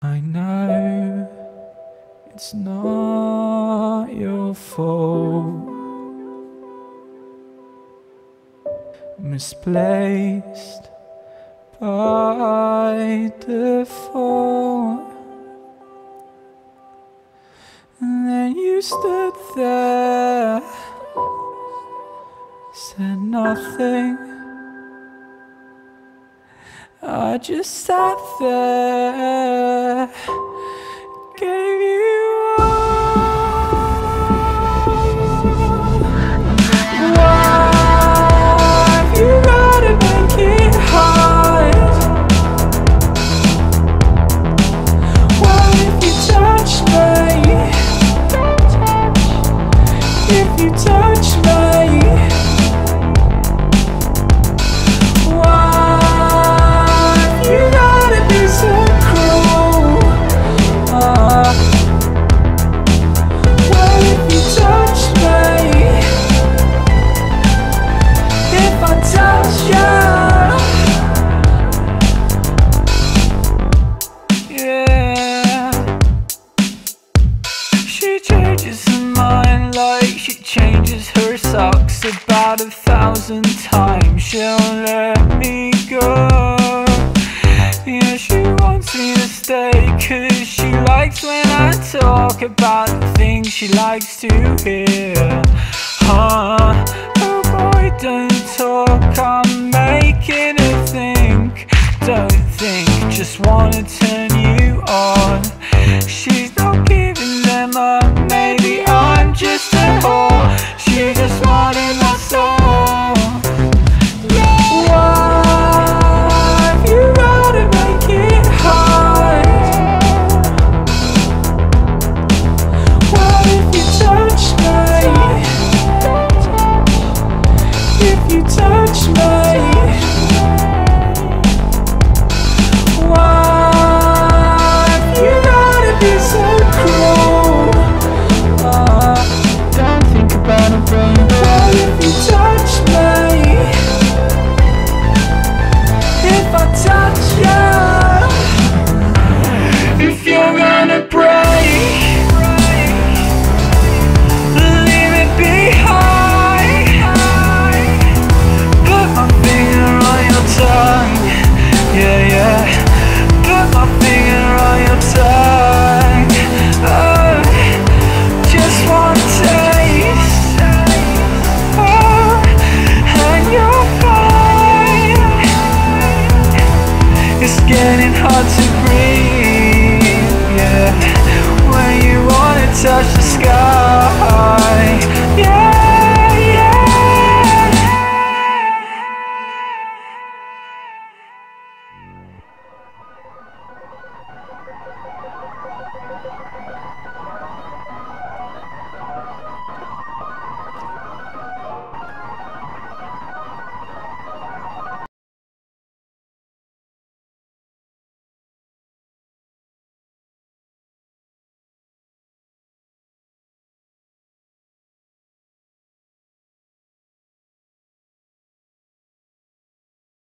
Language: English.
I know it's not your fault. Misplaced by default. And then you stood there, said nothing. I just sat there, gave you all. Why you gotta make it hard? What if you touch me? If you touch me. About 1,000 times she'll let me go. Yeah, she wants me to stay, 'cause she likes when I talk about the things she likes to hear. Huh? Oh boy, don't talk, I'm making her think. Don't think, just wanna turn you on.